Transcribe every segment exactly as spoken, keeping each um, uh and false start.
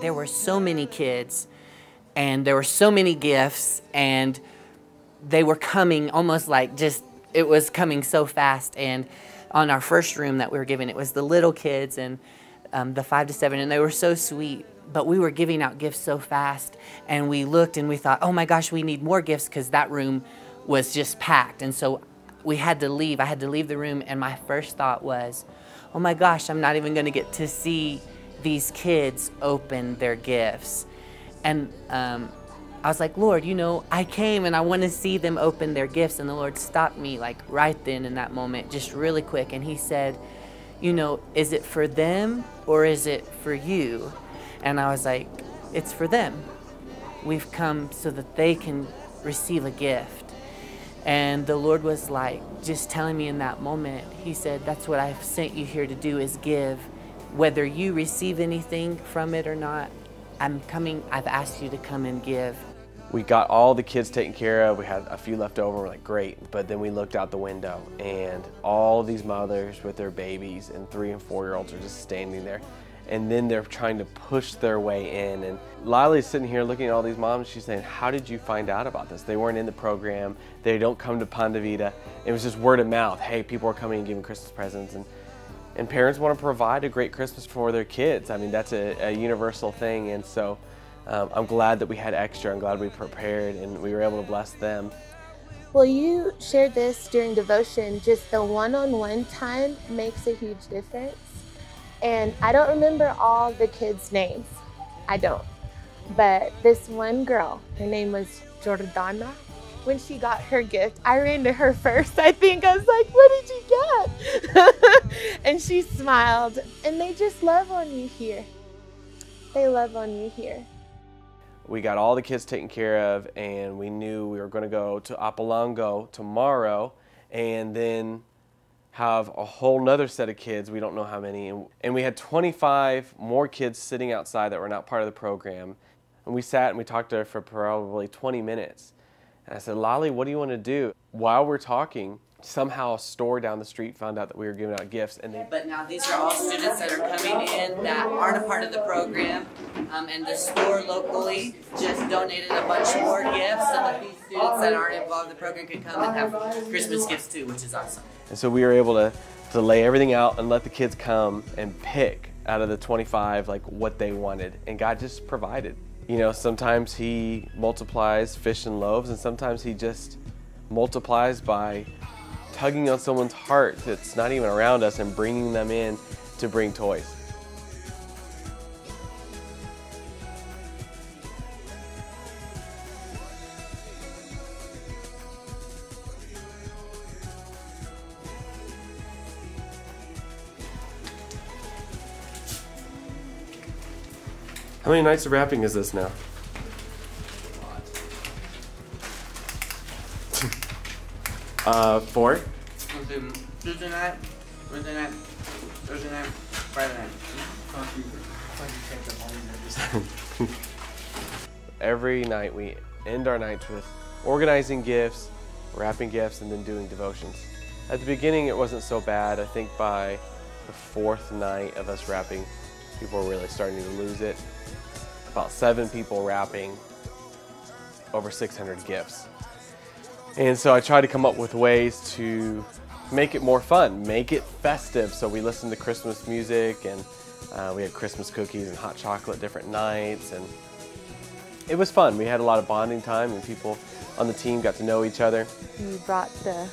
There were so many kids, and there were so many gifts, and they were coming almost like just, it was coming so fast. And on our first room that we were giving, it was the little kids and um, the five to seven, and they were so sweet. But we were giving out gifts so fast, and we looked and we thought, oh my gosh, we need more gifts, because that room was just packed. And so we had to leave. I had to leave the room, and my first thought was, oh my gosh, I'm not even going to get to see these kids open their gifts. And um, I was like, Lord, you know, I came and I want to see them open their gifts. And the Lord stopped me like right then in that moment, just really quick. And he said, you know, is it for them or is it for you? And I was like, it's for them. We've come so that they can receive a gift. And the Lord was like, just telling me in that moment, he said, that's what I've sent you here to do, is give. Whether you receive anything from it or not, I'm coming, I've asked you to come and give. We got all the kids taken care of. We had a few left over, we're like, great. But then we looked out the window, and all these mothers with their babies and three and four-year-olds are just standing there. And then they're trying to push their way in. And Lily's sitting here looking at all these moms. She's saying, how did you find out about this? They weren't in the program. They don't come to Pandavida. It was just word of mouth. Hey, people are coming and giving Christmas presents. And, and parents want to provide a great Christmas for their kids. I mean, that's a, a universal thing. And so um, I'm glad that we had extra. I'm glad we prepared and we were able to bless them. Well, you shared this during devotion. Just the one-on-one time makes a huge difference. And I don't remember all the kids' names, I don't. But this one girl, her name was Jordana. When she got her gift, I ran to her first, I think. I was like, what did you get? And she smiled. And they just love on you here. They love on you here. We got all the kids taken care of, and we knew we were gonna go to Apalongo tomorrow, and then have a whole nother set of kids, we don't know how many, and, and we had twenty-five more kids sitting outside that were not part of the program. And we sat and we talked to her for probably twenty minutes. And I said, Lolly, what do you want to do? While we're talking, somehow a store down the street found out that we were giving out gifts. And they but now these are all students that are coming in that aren't a part of the program, um, and the store locally just donated a bunch more gifts so that these students that aren't involved in the program could come and have Christmas gifts too, which is awesome. And so we were able to, to lay everything out and let the kids come and pick out of the twenty-five like what they wanted, and God just provided. You know, sometimes he multiplies fish and loaves, and sometimes he just multiplies by tugging on someone's heart that's not even around us and bringing them in to bring toys. How many nights of wrapping is this now? uh, four? Tuesday night, Wednesday night, Thursday night, Friday night. Every night we end our nights with organizing gifts, wrapping gifts, and then doing devotions. At the beginning it wasn't so bad. I think by the fourth night of us wrapping, people were really starting to lose it. About seven people wrapping over six hundred gifts. And so I tried to come up with ways to make it more fun, make it festive. So we listened to Christmas music, and uh, we had Christmas cookies and hot chocolate different nights. And it was fun. We had a lot of bonding time, and people on the team got to know each other. You brought the,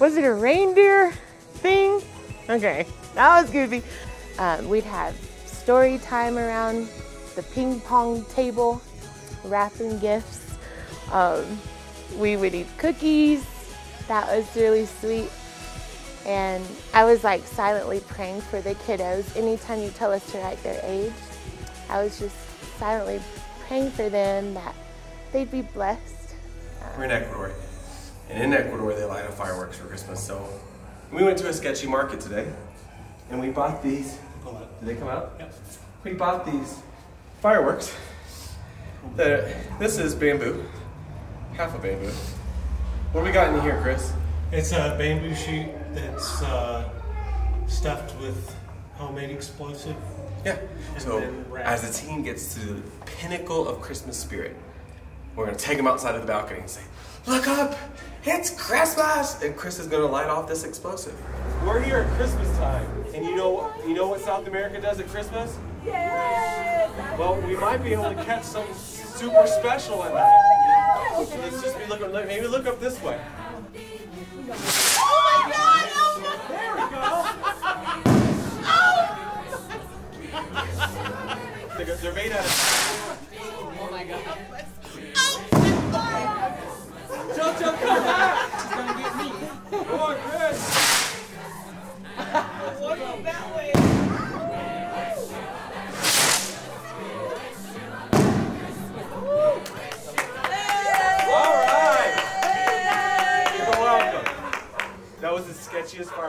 was it a reindeer thing? Okay, that was goofy. Um, we'd have story time around the ping pong table, wrapping gifts. Um, we would eat cookies. That was really sweet. And I was like silently praying for the kiddos. Anytime you tell us to write their age, I was just silently praying for them that they'd be blessed. Um, We're in Ecuador, and in Ecuador they light up fireworks for Christmas. So we went to a sketchy market today, and we bought these. Did they come out? Yep. We bought these fireworks. The, this is bamboo, half a bamboo. What we got in here, Chris? It's a bamboo sheet that's uh, stuffed with homemade explosive. Yeah. And so as the team gets to the pinnacle of Christmas spirit, we're going to take them outside of the balcony and say, "Look up, it's Christmas!" And Chris is going to light off this explosive. We're here at Christmas time, and you know, you know what South America does at Christmas? Yes! Well, we might be able to catch something super special at night. So let's just be looking, maybe look up this way. Oh my God! Oh my. There we go! Oh! They're, they're made out of... Oh my God. Jojo, come back! It's gonna get me. Come on, Chris! What about that way? All right. You're welcome. That was the sketchiest part.